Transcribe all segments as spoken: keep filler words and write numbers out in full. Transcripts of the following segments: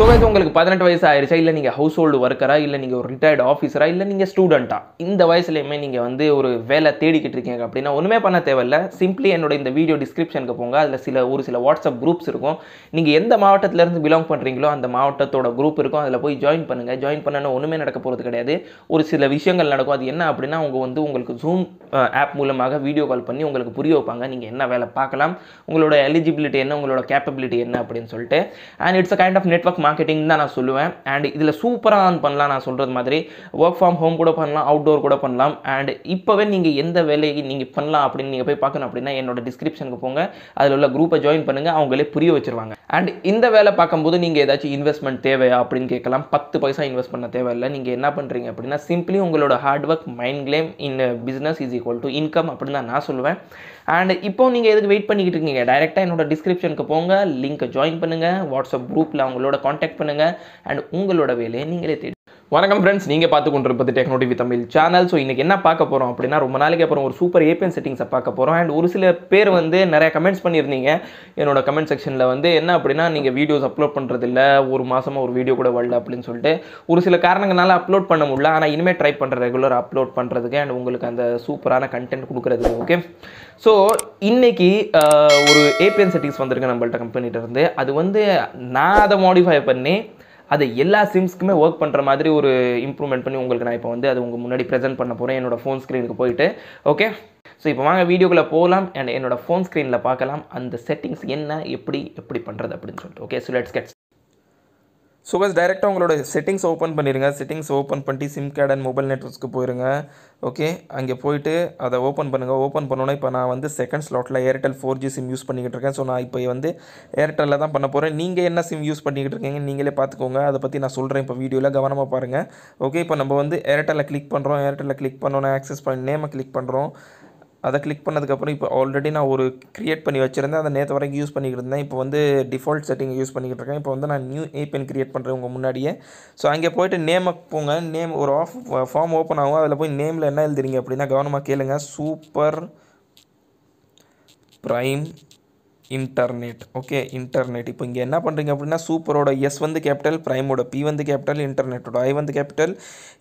So guys, உங்களுக்கு பதினெட்டு வயசு ஆயிருச்சா இல்ல நீங்க ஹவுஸ் ஹோல்ட் வர்க்கரா இல்ல நீங்க ஒரு ரிட்டையர்ட் ஆபீசரா இல்ல நீங்க ஸ்டூடண்டா இந்த வயசுலயே நீங்க வந்து ஒரு வேலை தேடிக்கிட்டு இருக்கீங்க அப்படினா ஒண்ணுமே பண்ண தேவையில்ல. சிம்பிளி என்னோட இந்த வீடியோ டிஸ்கிரிப்ஷனுக்கு போங்க. அதுல சில ஒரு சில WhatsApp groups இருக்கும். நீங்க எந்த மாவட்டத்துல இருந்து belong பண்றீங்களோ அந்த மாவட்டத்தோட group இருக்கும். அதுல போய் join பண்ணுங்க. join பண்ணனா ஒண்ணுமே நடக்க போறது கிடையாது. ஒரு சில விஷயங்கள் நடக்கும். அது என்ன அப்படினா அவங்க வந்து உங்களுக்கு Zoom ஆப் மூலமாக வீடியோ கால் பண்ணி உங்களுக்கு புரிய வைப்பாங்க. நீங்க என்ன வேலை பார்க்கலாம், உங்களோட eligibility என்ன, உங்களோட capability என்ன அப்படினு சொல்லிட்டு. And it's a kind of network marketing தான் நான் சொல்லுவேன். and இதுல சூப்பரா ஆன் பண்ணலாம். நான் சொல்றது மாதிரி work from home கூட பண்ணலாம், outdoor கூட பண்ணலாம். and இப்பவே நீங்க எந்த வேலையை நீங்க பண்ணலாம் அப்படினு நீங்க போய் பார்க்கணும் அப்படினா என்னோட டிஸ்கிரிப்ஷனுக்கு போங்க. அதுல உள்ள group join பண்ணுங்க. அவங்களே புரிய வச்சிருவாங்க. and இந்த வேலை பாக்கும்போது நீங்க ஏதாச்சும் இன்வெஸ்ட்மென்ட் தேவையா அப்படினு கேட்கலாம். பத்து பைசா இன்வெஸ்ட் பண்ண தேவை இல்ல. நீங்க என்ன பண்றீங்க அப்படினா சிம்பிளி உங்களோட hard work mind game in business is equal to income அப்படி தான் நான் சொல்லுவேன். and இப்போ நீங்க எதுக்கு வெயிட் பண்ணிக்கிட்டு இருக்கீங்க? டைரக்ட்டா என்னோட டிஸ்கிரிப்ஷனுக்கு போங்க, லிங்க் join பண்ணுங்க, WhatsApp groupல அவங்களோட कांटेक्ट பண்ணுங்க and உங்களோட வேலையை நீங்களே தேடி. வணக்கம் ஃப்ரெண்ட்ஸ், நீங்க பார்த்து கொண்டிருப்பது டெக்னோடி வித் தமிழ் சேனல். ஸோ இன்னைக்கு என்ன பார்க்க போகிறோம் அப்படின்னா ரொம்ப நாளைக்கு அப்புறம் ஒரு சூப்பர் ஏபிஎன் செட்டிங்ஸை பார்க்க போகிறோம். அண்ட் ஒரு சில பேர் வந்து நிறைய கமெண்ட்ஸ் பண்ணியிருந்தீங்க என்னோட கமெண்ட் செக்ஷனில் வந்து என்ன அப்படின்னா நீங்கள் வீடியோஸ் அப்லோட் பண்ணுறதில்ல, ஒரு மாதமாக ஒரு வீடியோ கூட வரல அப்படின்னு சொல்லிட்டு ஒரு சில காரணங்களால அப்லோட் பண்ண முடியல. ஆனால் இனிமேல் ட்ரை பண்ணுறேன் ரெகுலர் அப்லோட் பண்ணுறதுக்கு அண்ட் உங்களுக்கு அந்த சூப்பரான கண்டென்ட் கொடுக்குறதுக்கு. ஓகே, ஸோ இன்னைக்கு ஒரு ஏபிஎன் செட்டிங்ஸ் வந்திருக்கு நம்மள்ட்ட கம்பெனிகிட்டருந்து. அது வந்து நான் அதை மாடிஃபை பண்ணி அது எல்லா சிம்ஸ்க்குமே ஒர்க் பண்ணுற மாதிரி ஒரு இம்ப்ரூவ்மெண்ட் பண்ணி உங்களுக்கு நான் இப்போ வந்து அது உங்கள் முன்னாடி ப்ரெசென்ட் பண்ண போகிறேன் என்னோடய ஃபோன் ஸ்க்ரீனுக்கு போயிட்டு. ஓகே, ஸோ இப்போ வாங்க வீடியோக்குள்ளே போகலாம் அண்ட் என்னோடய ஃபோன் ஸ்க்ரீனில் பார்க்கலாம் அந்த செட்டிங்ஸ் என்ன, எப்படி எப்படி பண்ணுறது அப்படின்னு சொல்லிட்டு. Okay, so let's get. So guys டைரெக்டாக உங்களோட செட்டிங்ஸ் ஓப்பன் பண்ணிடுங்க. செட்டிங்ஸ் ஓப்பன் பண்ணிட்டு சிம் கார்டு அண்ட் மொபைல் நெட்வொர்க்ஸ்க்கு போயிடுங்க. ஓகே, அங்கே போய்ட்டு அதை ஓப்பன் பண்ணுங்கள். ஓப்பன் பண்ணோன்னா இப்போ நான் வந்து செகண்ட் ஸ்லாட்டில் Airtel four G SIM use பண்ணிக்கிட்டு இருக்கேன். ஸோ நான் இப்போ வந்து ஏர்டெல்லில் தான் பண்ண போகிறேன். நீங்கள் என்ன சிம் யூஸ் பண்ணிக்கிட்டு இருக்கீங்க நீங்களே பார்த்துக்கோங்க. அதை பற்றி நான் சொல்கிறேன், இப்போ வீடியோவில் கவனமாக பாருங்கள். ஓகே, இப்போ நம்ம வந்து ஏர்டெல்லில் கிளிக் பண்ணுறோம். ஏர்டெல்லில் கிளிக் பண்ணோன்னா ஆக்சஸ் பண்ணி நேமை கிளிக் பண்ணுறோம். அதை கிளிக் பண்ணதுக்கப்புறம் இப்போ ஆல்ரெடி நான் ஒரு க்ரியேட் பண்ணி வச்சுருந்தேன், அதை நேற்று வரைக்கும் யூஸ் பண்ணிக்கிட்டு இருந்தேன். இப்போ வந்து டிஃபால்ட் செட்டிங் யூஸ் பண்ணிக்கிட்டு இருக்கேன். இப்போ வந்து நான் நியூ ஏபிஎன் க்ரியேட் பண்ணுறேன் உங்கள் முன்னாடியே. ஸோ அங்கே போய்ட்டு நேமுக்கு போங்க. நேம் ஒரு ஆஃப் ஃபார்ம் ஓப்பன் ஆகும். அதில் போய் நேமில் என்ன எழுதுறீங்க அப்படின்னா கவனமாக கேளுங்க, super prime internet. Okay, internet. இப்போ இங்கே என்ன பண்ணுறீங்க அப்படின்னா சூப்பரோட எஸ் வந்து கேபிட்டல், ப்ரைமோட பி வந்து கேபிட்டல், இன்டர்நெட்டோட ஐ வந்து கேபிட்டல்,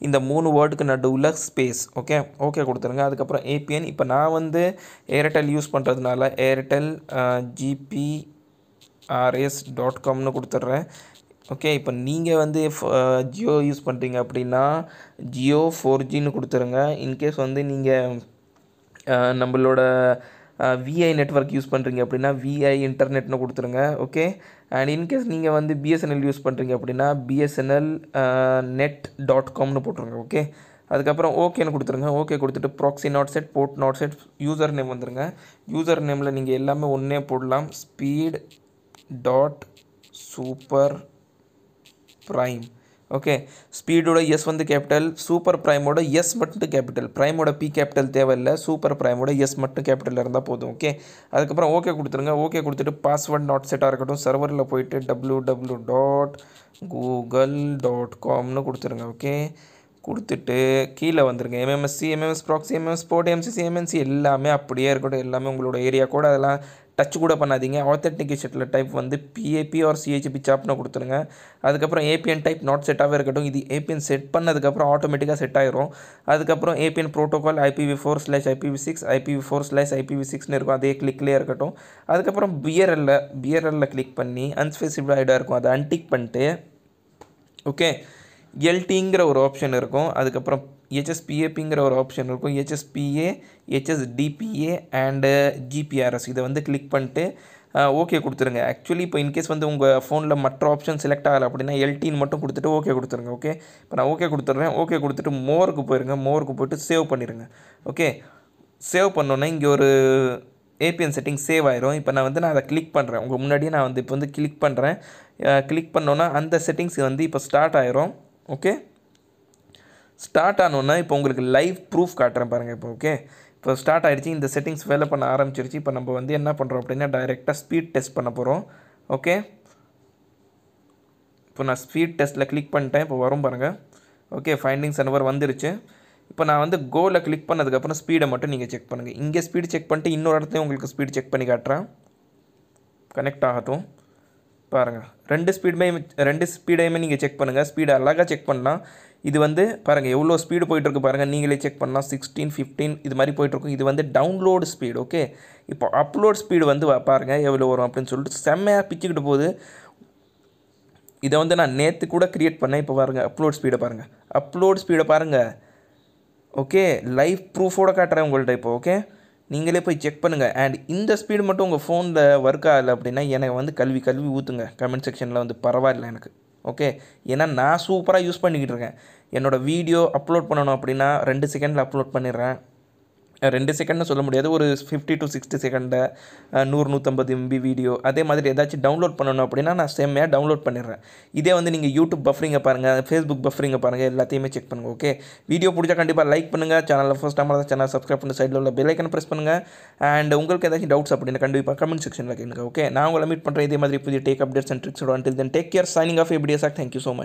இந்த மூணு வேர்டுக்கு நடுவில் ஸ்பேஸ். ஓகே, ஓகே கொடுத்துருங்க. அதுக்கப்புறம் ஏபிஎன். இப்போ நான் வந்து ஏர்டெல் யூஸ் பண்ணுறதுனால ஏர்டெல் ஜிபிஆர்எஸ் டாட் காம்னு கொடுத்துட்றேன். ஓகே, இப்போ நீங்கள் வந்து ஜியோ யூஸ் பண்ணுறீங்க அப்படின்னா ஜியோ ஃபோர் ஜின்னு கொடுத்துருங்க. இன்கேஸ் வந்து நீங்கள் நம்மளோட விஐ நெட்வொர்க் யூஸ் பண்ணுறீங்க அப்படின்னா விஐ இன்டர்நெட்னு கொடுத்துருங்க. ஓகே, அண்ட் இன்கேஸ் நீங்கள் வந்து பிஎஸ்என்எல் யூஸ் பண்ணுறீங்க அப்படின்னா பிஎஸ்என்எல் நெட் டாட் காம்னு போட்டுருங்க. ஓகே, அதுக்கப்புறம் ஓகேன்னு கொடுத்துருங்க. ஓகே கொடுத்துட்டு proxy not set, port not set, user name வந்துருங்க. யூசர் நேமில் நீங்கள் எல்லாமே ஒன்றே போடலாம், speed dot super prime. Okay, ஸ்பீடோட எஸ் வந்து கேபிட்டல், சூப்பர் ப்ரைமோட எஸ் மட்டும் கேபிட்டல், ப்ரைமோட பி கேபிட்டல் தேவையில்லை, சூப்பர் ப்ரைமோட எஸ் மட்டும் கேபிட்டலில் இருந்தால் போதும். ஓகே, அதுக்கப்புறம் ஓகே கொடுத்துருங்க. ஓகே கொடுத்துட்டு பாஸ்வேர்ட் நாட் செட்டாக இருக்கட்டும். சர்வரில் போய்ட்டு W W dot Google dot காம்னு கொடுத்துருங்க. ஓகே கொடுத்துட்டு கீழே வந்துருங்க. MMSC, MMS proxy, MMS port, MCC, MNC எல்லாமே அப்படியே இருக்கட்டும். எல்லாமே உங்களோட ஏரியா கூட அதெல்லாம் டச் கூட பண்ணாதீங்க. ஆத்தென்டிகேஷனில் டைப் வந்து பிஏபி ஆர் சிஹெச்பி சாப்னு கொடுத்துருங்க. அதுக்கப்புறம் ஏபிஎன் டைப் நாட் செட்டாகவே இருக்கட்டும். இது ஏபிஎன் செட் பண்ணதுக்கப்புறம் ஆட்டோமேட்டிக்காக செட் ஆகிரும். அதுக்கப்புறம் APN protocol IPv four slash IPv six IPv four slash IPv சிக்ஸ்னு இருக்கும், அதே கிளிக்லேயே இருக்கட்டும். அதுக்கப்புறம் பிஆர்எல்ல பிஆர்எல்லில் கிளிக் பண்ணி அன்ஸ்பெசிஃபைட் ஐடாக இருக்கும், அதை அன்டிக் பண்ணிட்டு ஓகே எல்டிங்கிற ஒரு ஆப்ஷன் இருக்கும். அதுக்கப்புறம் ஹெச்எஸ்பிஏபிங்கிற ஒரு ஆப்ஷன் இருக்கும், ஹெச்எஸ்பிஏ, ஹெச்எஸ்டிபிஏ அண்டு ஜிபிஆர்எஸ், இதை வந்து கிளிக் பண்ணிட்டு ஓகே கொடுத்துருங்க. ஆக்சுவலி இப்போ இன்கேஸ் வந்து உங்கள் ஃபோனில் மற்ற ஆப்ஷன் செலக்ட் ஆகலை அப்படின்னா எல்டின்னு மட்டும் கொடுத்துட்டு ஓகே கொடுத்துருங்க. ஓகே, இப்போ நான் ஓகே கொடுத்துட்றேன். ஓகே கொடுத்துட்டு மோருக்கு போயிருங்க. மோருக்கு போய்ட்டு சேவ் பண்ணிடுங்க. ஓகே, சேவ் பண்ணோன்னே இங்கே ஒரு ஏபிஎன் செட்டிங் சேவ் ஆயிரும். இப்போ நான் வந்து நான் அதை கிளிக் பண்ணுறேன் உங்கள் முன்னாடியே. நான் வந்து இப்போ வந்து கிளிக் பண்ணுறேன். கிளிக் பண்ணோன்னா அந்த செட்டிங்ஸ் வந்து இப்போ ஸ்டார்ட் ஆயிரும். ஓகே, ஸ்டார்ட் ஆனோன்னா இப்போ உங்களுக்கு லைவ் ப்ரூஃப் காட்டுறேன் பாருங்கள். இப்போ ஓகே, இப்போ ஸ்டார்ட் ஆகிடுச்சு, இந்த செட்டிங்ஸ் வேலை பண்ண ஆரம்பிச்சிருச்சு. இப்போ நம்ம வந்து என்ன பண்ணுறோம் அப்படின்னா டைரெக்டாக ஸ்பீட் டெஸ்ட் பண்ண போகிறோம். ஓகே, இப்போ நான் ஸ்பீட் டெஸ்ட்டில் கிளிக் பண்ணிட்டேன். இப்போ வரும் பாருங்கள். ஓகே, ஃபைண்டிங்ஸ் அண்ட் ஓவர் வந்துருச்சு. இப்போ நான் வந்து கோவில் கிளிக் பண்ணதுக்கப்புறம் ஸ்பீடை மட்டும் நீங்கள் செக் பண்ணுங்கள். இங்கே ஸ்பீடு செக் பண்ணிட்டு இன்னொரு இடத்தையும் உங்களுக்கு ஸ்பீடு செக் பண்ணி காட்டுறேன். கனெக்ட் ஆகட்டும். பாருங்க ரெண்டு ஸ்பீடுமே ரெண்டு ஸ்பீடையுமே நீங்கள் செக் பண்ணுங்கள். ஸ்பீடு அழகாக செக் பண்ணலாம். இது வந்து பாருங்கள் எவ்வளோ ஸ்பீடு போயிட்டுருக்கு பாருங்கள், நீங்களே செக் பண்ணலாம். சிக்ஸ்டீன் ஃபிஃப்டீன் இது மாதிரி போயிட்டுருக்கும். இது வந்து டவுன்லோடு ஸ்பீடு. ஓகே, இப்போ அப்லோட் ஸ்பீடு வந்து பாருங்கள் எவ்வளோ வரும் அப்படின்னு சொல்லிட்டு செம்மையாக பிச்சுக்கிட்டு போகுது. இதை வந்து நான் நேற்று கூட க்ரியேட் பண்ணேன். இப்போ பாருங்கள் அப்லோட் ஸ்பீடை பாருங்கள், அப்லோட் ஸ்பீடை பாருங்கள். ஓகே, லைவ் ப்ரூஃபோடு காட்டுறேன் உங்கள்கிட்ட இப்போ. ஓகே, நீங்களே போய் செக் பண்ணுங்கள். அண்ட் இந்த ஸ்பீடு மட்டும் உங்கள் ஃபோனில் ஒர்க் ஆகலை அப்படின்னா எனக்கு வந்து கல்வி கல்வி ஊற்றுங்க கமெண்ட் செக்ஷனில் வந்து, பரவாயில்ல எனக்கு. ஓகே, ஏன்னா நான் சூப்பராக யூஸ் பண்ணிக்கிட்டு இருக்கேன். என்னோடய வீடியோ அப்லோட் பண்ணணும் அப்படின்னா ரெண்டு செகண்டில் அப்லோட் பண்ணிடுறேன். ரெண்டு செகண்ட்னு சொல்ல முடியாது, ஒரு ஃபிஃப்டி டு சிக்ஸ்டி செகண்டை நூறு நூற்றம்பது எம்பி வீடியோ. அதே மாதிரி ஏதாச்சும் டவுன்லோட் பண்ணணும் அப்படின்னா நான் செம்மையாக டவுன்லோட் பண்ணிடுறேன். இதே வந்து நீங்கள் யூடியூப் பஃபரிங்கை பாருங்கள், ஃபேஸ்புக் பஃபரிங்கை பாருங்கள், எல்லாத்தையுமே செக் பண்ணுங்கள். ஓகே, வீடியோ பிடிச்சா கண்டிப்பாக லைக் பண்ணுங்கள். சேனலில் ஃபஸ்ட் டைம் தான் சேனல் சப்ஸ்கிரைப் பண்ணி சைடில் உள்ள பெல் ஐக்கனை ப்ரெஸ் பண்ணுங்கள். அண்ட் உங்களுக்கு ஏதாச்சும் டவுட்ஸ் அப்படின்னு கண்டிப்பாக கமெண்ட் செக்ஷனில் கேளுங்க. ஓகே, நான் உங்களை மீட் பண்ணுறேன் இதே மாதிரி புதிய tech updates and tricks. Until then take care, signing off ABS. Thank you so much.